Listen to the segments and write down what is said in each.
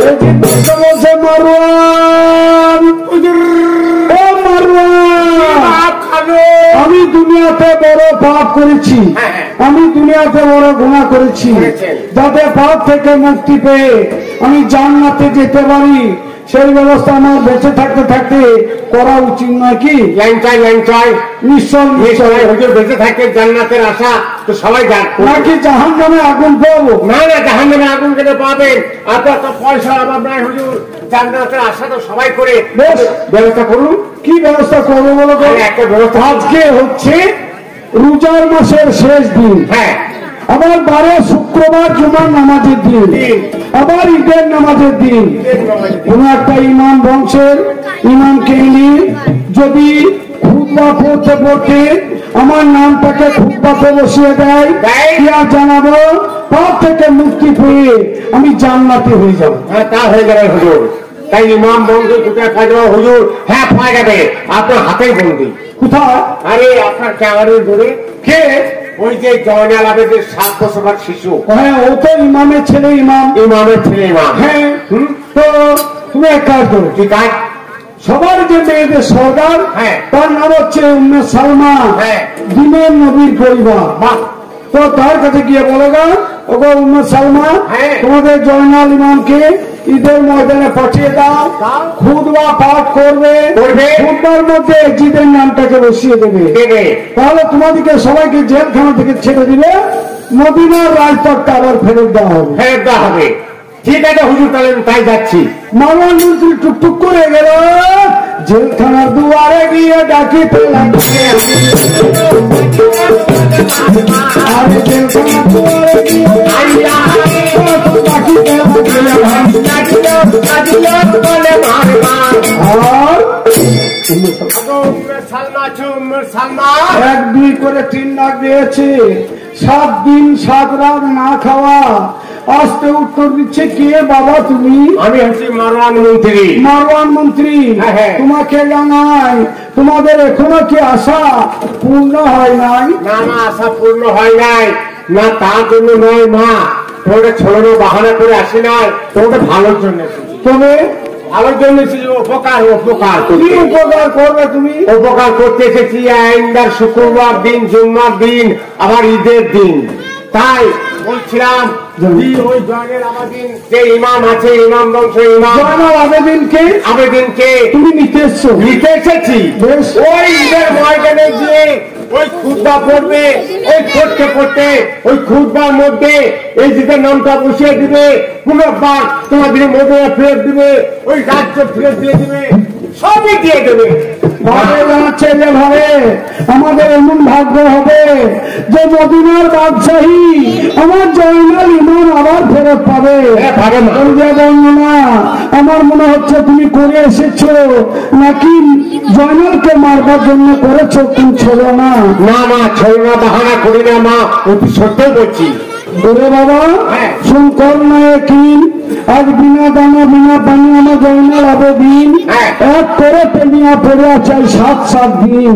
से मरवान আমি দুনিয়াতে বড় পাপ করেছি আমি দুনিয়াতে বড় গুনাহ করেছি যাতে পাপ থেকে মুক্তি পেয়ে আমি জান্নাতে যেতে পারি সেই ব্যবস্থা আমার বেঁচে থাকতে থাকতে করা উচিত নয় কি ল্যাংটাই ল্যাংটাই নিশ্চয় নিশ্চয় হুজুর বেঁচে থাকতে জান্নাতের আশা তো সবাই জানে নাকি জাহান্নামে আগুন পাবো না না জাহান্নামে আগুন কেন পাবেন আপনার তো পয়সা অভাব নাই হুজুর জান্নাতের আশা তো সবাই করে ব্যবস্থা করুন কি ব্যবস্থা করবো বলো একটা ব্যবস্থা আজকে হচ্ছে রোজার মাসের শেষ দিন হ্যাঁ আমার বারে শুক্রবার জুমার নামাজের দিন আবার ঈদের নামাজের দিন কোন একটা ইমাম বংশের ইমাম কেন্দ্রী যদি খুতবা পড়তে পড়তে আমার নামটাকে খুতবাতে বসিয়ে দেয় আর জানাবো পাপ থেকে মুক্তি পেয়ে আমি জান্নাতে হয়ে যাব হ্যাঁ তা হয়ে যাবে হুজুর তাই ইমাম বংশ কোথায় পাওয়া যাবে হুজুর হ্যাঁ পাওয়া যাবে আপনার হাতেই বন্দি কোথায় আরে আপনার চাওয়ারের ধরে কে ওই যে জয়নাল আবেদের 7 বছরের শিশু হ্যাঁ ও তো ইমামের ছেলে ইমামের ছেলে ইমাম হ্যাঁ তো তুমি এক কাজ করো ঠিক আছে সবার যে মেয়েদের সর্দার হ্যাঁ তার নাম হচ্ছে উম্মে সালমা হ্যাঁ দিনের নবীর পরিবার বাহ তো তার কাছে গিয়ে বলো গা ওগো উম্মে সালমা হ্যাঁ তোমাদের জয়নাল ইমামকে ঈদের ময়দানে পাঠিয়ে দাও খুতবা পাঠ করবে খুতবার মধ্যে ঈদের নামটাকে বসিয়ে দেবে তাহলে তোমাদেরকে সবাইকে জেলখানা থেকে ছেড়ে দিলে মদিনার রাজপথটা আবার ফেরত দেওয়া হবে ঠিক আছে হুজুর তাহলে তাই যাচ্ছি মাওলানা মুসলিম টুকটুক করে গেল জেলখানার দুয়ারে গিয়ে ডাকি পেলাম এক দুই করে তিন লাখ দিয়েছে 7 দিন 7 রাত না খাওয়া আসতে উত্তর দিচ্ছে কে বাবা তুমি আমি হচ্ছি মারওয়ান মন্ত্রী তোমাকে জানাই তোমাদের এখনো কি আশা পূর্ণ হয় নাই না আশা পূর্ণ হয় নাই না তার জন্য নয় মা তোমাকে ছোড়ানো বাহানা করে আসি নাই তোমাকে ভালোর জন্য তবে ভালোর জন্য এসেছি উপকার উপকার তুমি উপকার করবে তুমি উপকার করতে এসেছি আইন্দার শুক্রবার দিন জুম্মার দিন আবার ঈদের দিন তাই বলছিলাম যদি ওই জয়নাল আবেদিন যে ইমাম আছে ইমাম বংশ ইমাম জয়নাল আবেদিনকে তুমি নিতে এসেছি ওই ঈদের ময়দানে গিয়ে ওই খুতবা পড়বে ওই পড়তে পড়তে ওই খুতবার মধ্যে এই ঈদের নামটা বসিয়ে দিবে পুনর্বার তোমাদের মধ্যে ফেরত দিবে ওই রাজ্য ফেরত দিয়ে দিবে সবই দিয়ে দেবে আমাদের এমন ভাগ্য হবে যে মদিনার বাদশাহী আমার জয়নাল ইমাম আবার ফেরত পাবে আমার মনে হচ্ছে তুমি করে এসেছো নাকি জয়নালকে মারবার জন্য করেছো তুমি ছিল না না মা ছয় না বাহানা করি না মা অতি সত্য করছি বলে বাবা শঙ্কর নায়ক কি আজ বিনা দানা বিনা পানি আমার জয়নাল আবেদিন এক করে পেনিয়া পড়ে চাই 7 দিন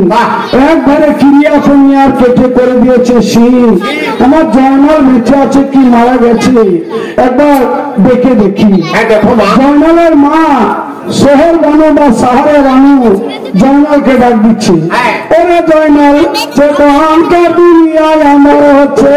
একবারে ক্রিয়া কনিয়ার কেটে করে দিয়েছে সিং আমার জয়নাল বেঁচে আছে কি মারা গেছে একবার দেখে দেখি জয়নালের মা শহর বানু বা সাহারে বানু জয়নালকে ডাক দিচ্ছে ওরা জয়নাল যে কহানকার দুনিয়ায় আমার হচ্ছে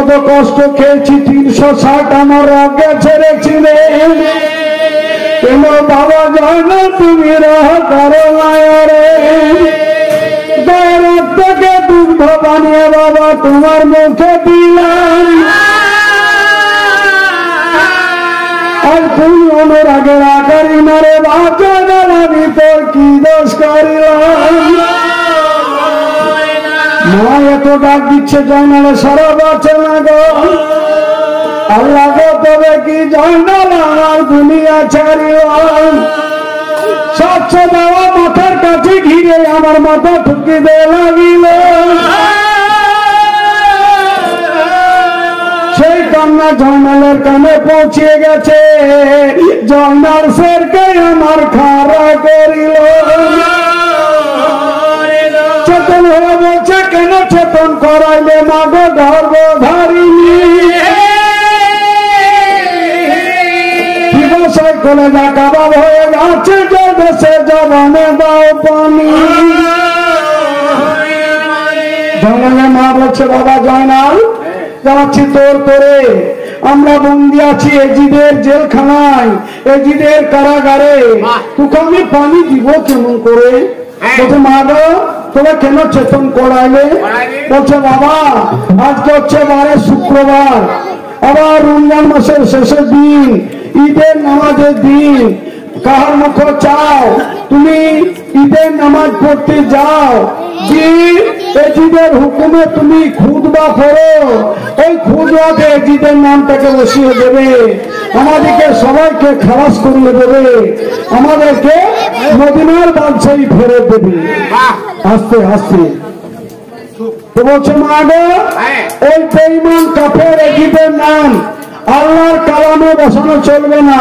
कत कष्ट खेलছি 360 আমার আগে ছেড়েছিলে কেন বাবা জানো তুমি রহকার মায়ারে দরদ থেকে দুঃখ বানিয়ে বাবা তোমার মুখে দিলাম আর তুমি আমার আগে আকারি মারে বাবা জানো আমি তোর কি দোষ করিলাম माया तो डाक दीछे जाना सारा बाचना गो अल्लाह को तब की जाना दुनिया छाड़िवान सच बाबा माथार काछे घिरे आमार माथा ठुके दे लागिलो सेई कान्ना जर्नालेर काने पहुंचे गेछे जर्नाल सेरके आमार खारा करिलो चेतन कराइले मागो गर्भधारिणी जंगले मा बोलছে बाबा জয়নাল যাচ্ছি তোর করে আমরা বন্দি আছি এজিদের জেলখানায় এজিদের কারাগারে তোকে আমি পানি দিব কেমন করে তোকে মাগো तोरा क्यों चेतन कराइले बाबा आज के हे बारे शुक्रवार आबार रमजान मासेर शेषेर दिन ईदेर नामाजेर दिन कार मुख चाओ तुमी ईदेर नामाज पढ़ते जाओ जी एजिदेर हुकुमे तुमी खुतबा पढ़ो ओई खुतबाते एजिदेर नामटाके बसिये देबे आमादेरके सबाइके खलास करिये देबे आमादेरके मदिनार बादशाही फेरत देबे आस्ते आस्ते तो बोलছে মাগো ওই বেঈমান কাফের এজিদের নাম আল্লাহর কালামে বসানো চলবে না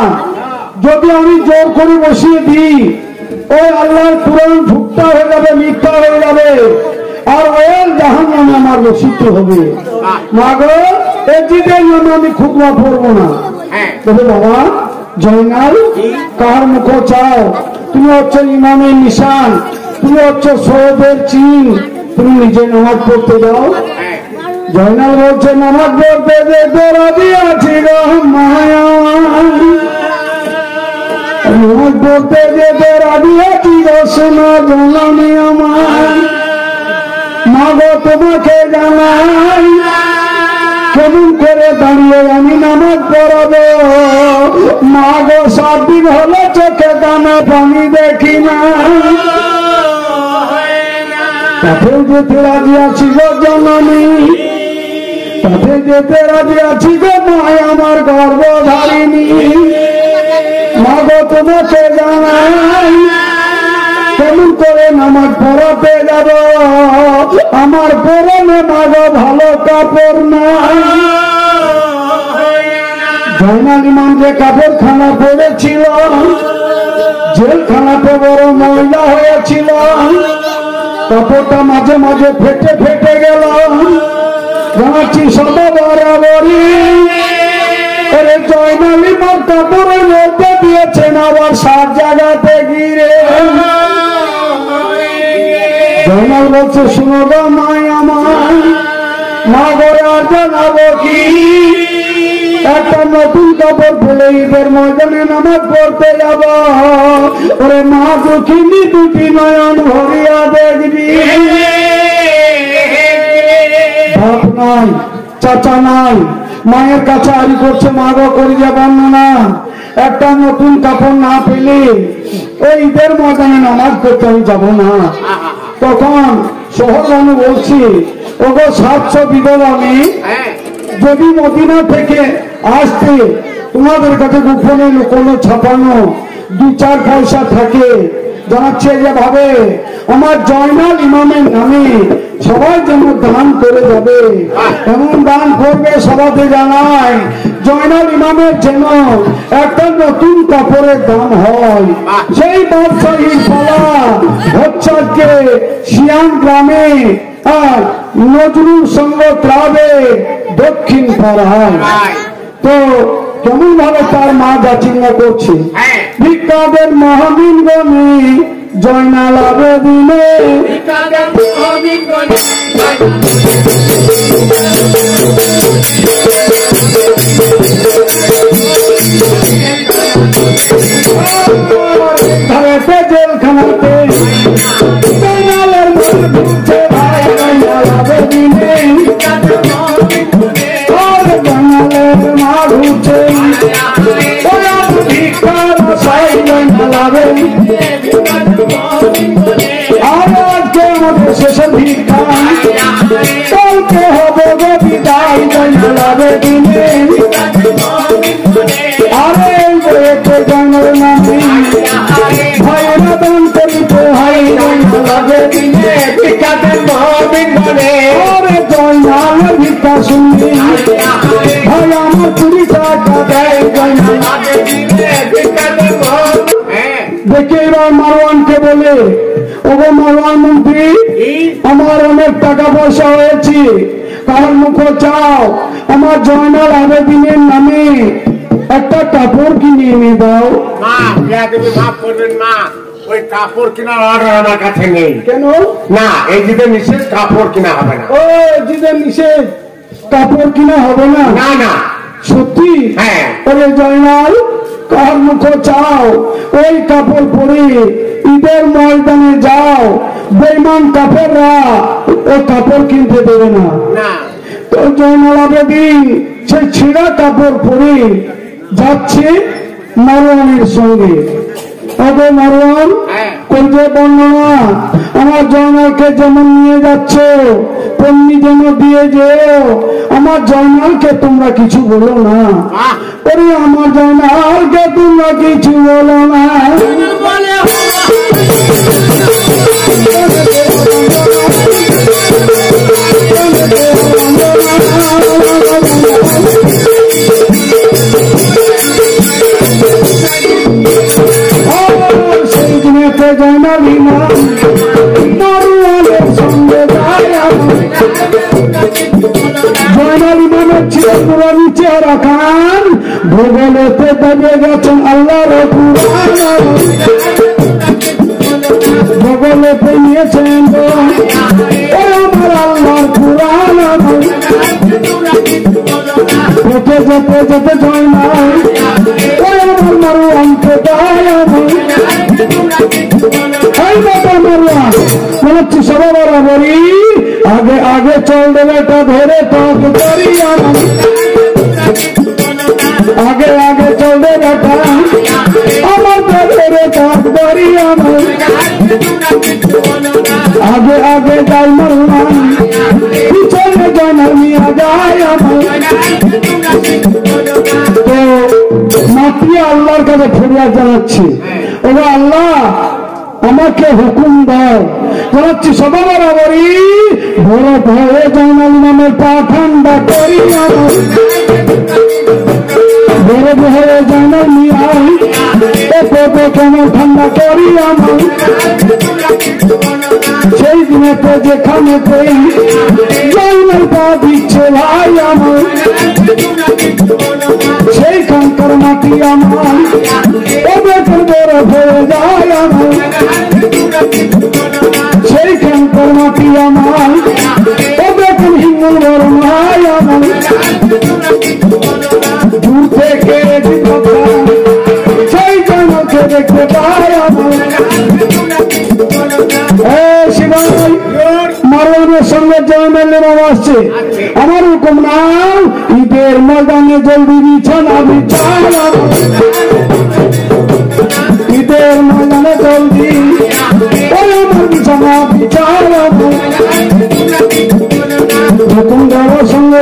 যদি আমি জোর করে বসিয়ে দিই ওই আল্লাহর কুরআন ভুক্তা হয়ে যাবে মিথ্যা হয়ে যাবে আর ওই জাহান্নামে আমার বসিত হবে মাগো এজিদের নাম আমি খুতবা পড়ব না হ্যাঁ তবে বাবা জয়নাল কার মুখ চাও তুমি হচ্ছে ইমামের নিশান তুমি হচ্ছে সওয়াবের চিহ্ন তুমি নিজে নামাজ পড়তে যাও জয়নাল বলছে নামাজ পড়তে যে দরদি আছে গো মায়া নামাজ পড়তে যে দরদি আছে গো সোনা জানি আমার মাগো তোমাকে জানাই কেমন করে দাঁড়িয়ে আমি নামাজ পড়াবো মাগো সাত দিন হলো চোখে দানা পানি দেখি না জয়নাল ইমাম যে কাপড়খানা পড়েছিল জেলখানাতে বড় ময়লা হয়েছিল कपड़ा माझे माझे फेटे फेटे गलाची सब बराबरी जयनाल इमाम कपड़े मध्य दिए आर सात जगह गिरे जयनाल बोलছে सुनो गो माया मा घरे और जानाबो की একটা নতুন কাপড় পরে ঈদের ময়দানে নামাজ পড়তে যাব ওরে মা দুঃখিনী দুটি নয়ন ভরিয়া দেখবি বাপ নাই चर्चा नाई मायर का आड़ी कर मागो करिया बर्णना एक नतून कपड़ ना पेले ईदर मैदान नामाज करते जब ना तक सहजानु बोलो 700 विधवा मेये मदीना आसते तुम्हारे काछे गोपने लुकानो छापानो दो चार पैसा थाके जानाच्छे ये भावे आमार जयनाल इमामेर नामे सबाई जेनो दान करे जाबे एमन दान करबे सबाते जानाय जयनाल इमामेर जेनो एकटा नतुन कापड़ेर दान हय सेई बादशाहीर पाला हच्छे आजके सियान ग्रामे आर नजरुल संग क्लाबे दक्षिण पाड़ाय तो কেমন ভাবে তার মা যাচিনা করছে ভিক্ষাদের মহামিন গনি জয়নাল আবেদিনে ভিক্ষাদের মহামিন গনি ধরেতে জেলখানাতে জয়নালের মন বুঝে ভাই জয়নাল আবেদিনে ভিক্ষাদের মহামিন গনি আর জয়নালের মা বুঝে मारवान के बोले मारवान मंत्री टाका पैसा कार मुख चाओ जयनाल आबेदीनेर नामे एकटा कापड़ किने दाओ ईदेर मैदाने जाओ बेईमान काफेररा कापड़ किनते देबे ना तो जयनाल आबेदीन से छिड़ा कापड़ परे जाच्छे मारवानेर संगे आगे आगे चल बेटा धरे आगे आगे चल बेटा आगे आगे जाए मरुआ पीछे में जाना मिया जाया तो माफिया अल्लाह का फरियाद जानाच्छी ओगो अल्लाह আমাকে হুকুম দাও বলছি সবার আবরি বড় ভয়ে জয়নাল নামের পাঠানটা করি আমার বড় ভয়ে জয়নাল মিয়াই এপপে কেন ঠান্ডা করি আমার সেই দিনে তো যেখানে পেই জয়নাল পা দিচ্ছে ভাই আমার সেইখানকার মাটি আমার এবে বড় ভয়ে যায় আমার मारवान संग में जयमेले नमस्ते अमर हुकुमनाम इधर मर्दाने जल्दी बिछन अभिचार इधर मर्दाने जल्दी और अमर बिछन अभिचार हुकुमदारों संगे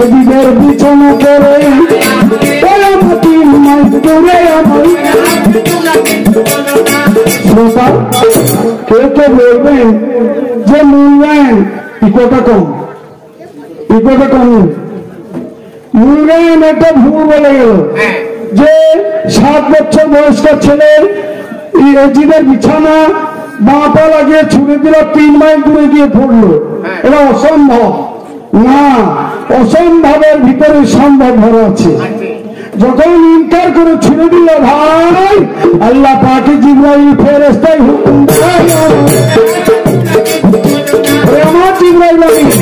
एजिदेर बिछाना पड़े पड़े 3 माइल दूरे श्रोता क्यों तो बोलबेन जे मुलगान इकोटा कम इकोटा कम मूल्यांकन तो भूल बोलेगा जे 7 बच्चों बॉयस का चले ये जिधर बिछाना बापा लगे छुड़े दिला 3 माइल दूर दिए फोड़ लो इला असंभव ना असंभव है भीतर संभव भरा अच्छे जोकों इंकार करो छुड़े दिला भाई अल्लाह पाकी जिब्राइल फेरेस्ता ही प्रेमा जिब्राइल लगी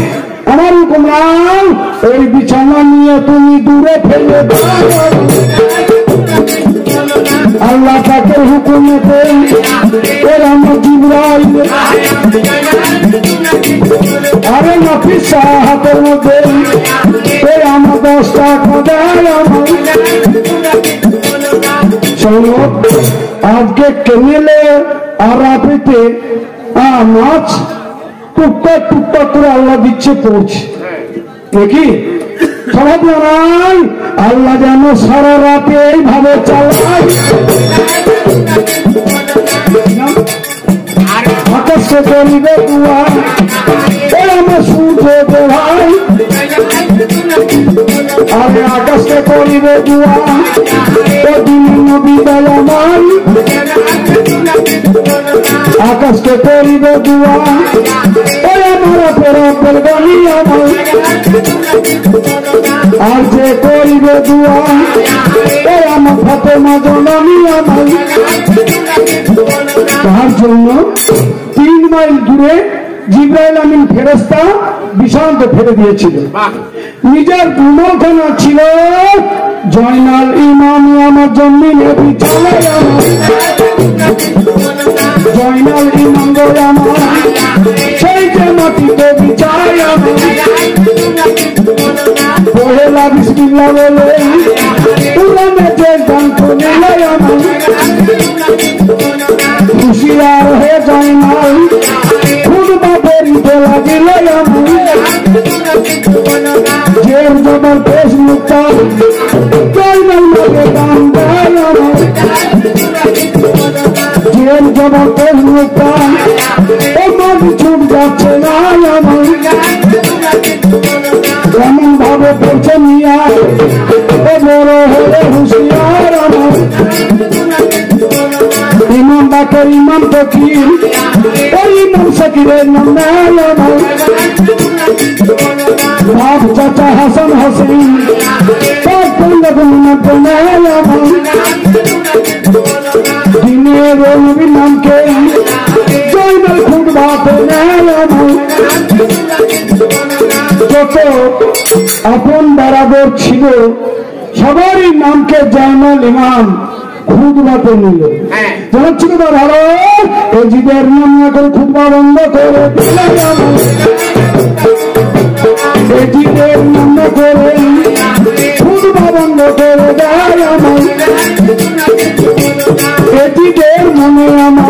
हमारे कुमार और बिचारा निया तुम्हीं दूरे फेले अल्लाह का कर हुकुम पे और हम जिब्राइल अरे नफीस हाथ में दे और हम दोस्ता खुदा चलो आज के केले और आपते आमाच टुक्का टुक्का करे अल्लाह दिच्छे पहुँच, देखी? थोड़ा बनाई, अल्लाह जानो सारा राते ही भावे चलाए। आकाश से तेरी बेदुआ, तेरा मसूद बेदुआई। अरे आकाश से तेरी बेदुआ, तो दिनों बीतला माई। आकाश के तेरी बेदुआ तेरा परवानिया भाई आज तेरी बेदुआ तेरा मफते मजोनिया भाई कहाँ चलना 3 माइल दूरे जिब्राइल अमीन फेरस्ता विशाल तो फेरे दिए चिले निज़र घुमाओ कहना चिले जॉइनल इमामिया मजमी ले भी चले जॉइनल इमाम गोया तो बिचार बोहेला बिस्मिल्लाह बोले तूने में जंग तो मिला यार खुशियार है जाइमाल खुद बाबेरी बोला दिला यार जेब जबर पेश मुक्ता जाइमाल में काम दाया जेब जबर पेश मुक्ता छुप जाते नाया भाई रमन भावे पेचनिया ओ बोरो होले हुशियार भाई इमाम बाकर इमाम तो की और इमाम सकीरे नमाया भाई बाप चाचा हसन हसनी बाप पंडा गुना बनाया भाई दिने रोल भी नाम के अपन बराबर छिलो सबारी नाम के जयमाल इमाम खुदबा पे निलो जब छिलो तो भालो एजिदेर नाम ना कर खुदबा बंद करे एजिदेर नाम ना करे खुदबा बंद करे दाया माँ एजिदेर मने आमा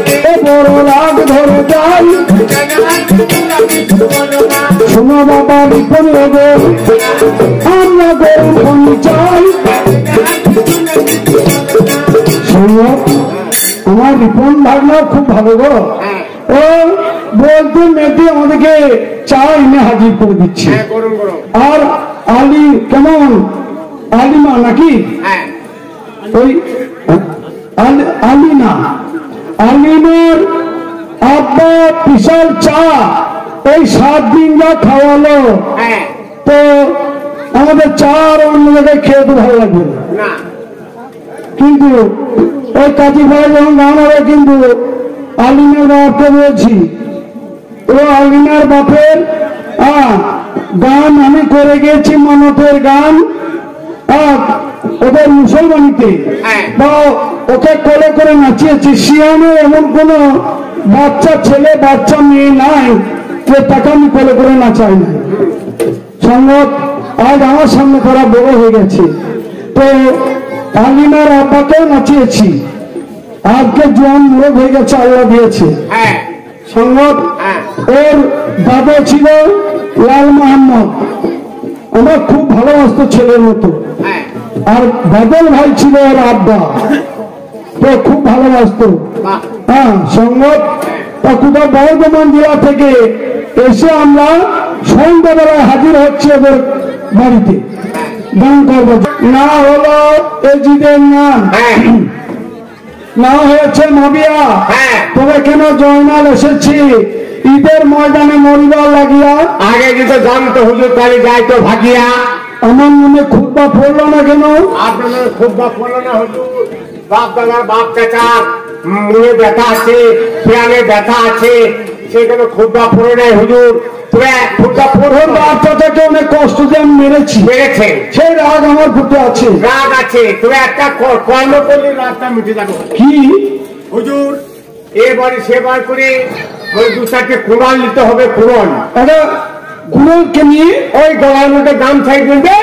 ए बोरो लाग धरे दाई सुनो बाबा रिपन लगे हम लगे हम चाल सुनो हमारे रिपन भागना खूब भागेगा और बोलते मैं तो हमारे के चार इन्हें हाजिर कर दिच्छे और आली कमान आली माना की कोई आली ना आली मेर आप पिशाल चार मानतेर गान मुसलमानी कोले नाचिए सियाने लाल मोहम्मद खूब भालोबासतो छेलेर मतो और बदल भाई छिलो और आब्बा तो खूब भालोबासतो संगत कतुदा बर्धमानदिया थेके एसे आमरा सन्ध्याबेला हाजिर हच्छे ओদের বাড়িতে গান করব না হলো এজিদের নাম না হয়েছে মাবিয়া তবে কেন জয়নাল এসেছি ঈদের ময়দানে মরিবার লাগিয়া আগে যেতে জানতো হুজুর কালি যাইতো ভাগিয়া আমার মনে খুতবা পড়লো না কেন আপনার খুতবা পড়লো না হুজুর বাপ দাদার বাপ কাকার मुझे बैठा से प्यारे बैठा से সেখানে খুতবা পড়ে নাই হুজুর তোরা খুতবা পড়ুন বাপটা তো অনেক কষ্ট দিয়ে মেরেছে সেই রাগ আমার ফুটে আছে রাগ আছে তোরা একটা কর্ম করলি রাগটা মিটে যাবে কি হুজুর এবারে সেবা করে ওই দুসাকে কুরআন নিতে হবে কুরআন আরে কুরআন কে নিয়ে ওই গলানোটা দাম চাই দিবে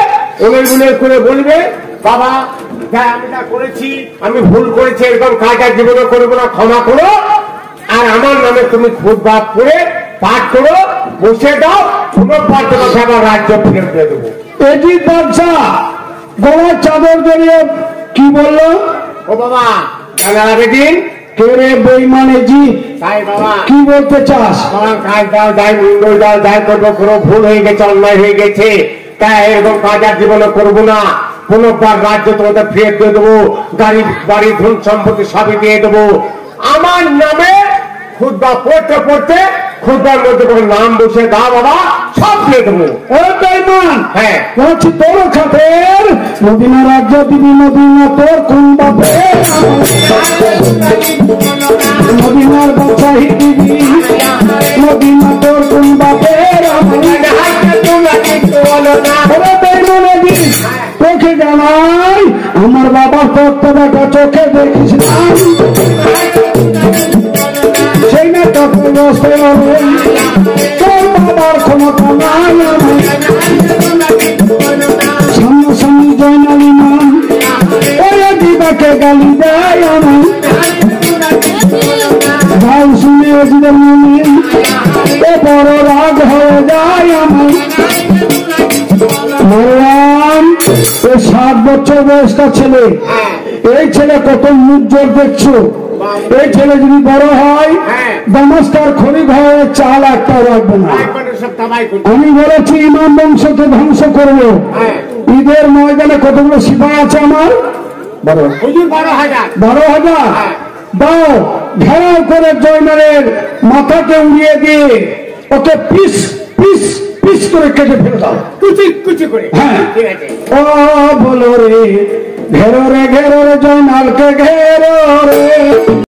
ওই গুলো করে বলবে বাবা জীবনে করবো না राज्य तुम्हें फिर दिए देव गाड़ी बाड़ी धन सम्पत्ति सब दिए देव नाम खुदबा पढ़ते पढ़ते खुदबार मध्य नाम बसे दा बाबा सब दिए देव चोखे जानाई हमार बाबा तत्व बेटा चोखे देखिस सेना तत्व से होई तोर बाबार क्षमता নাই সামনে সামনে জয়নালী নাম ওরে দিবাকে গালি দেয় আমি ভাই শুনে এদিকে মনে এ বড় রাগ হয়ে যায় আমি ध्वंस करब ईदर मैदान कतगुलो सिपाही आछे आमार 12,000 दाओ घेराव करे जयनालेर माथाके उड़िये दिये ओके पिस पिस पिस करे केटे फेले दाओ बोलो रे घेरो रे जयनाल के घेरो रे।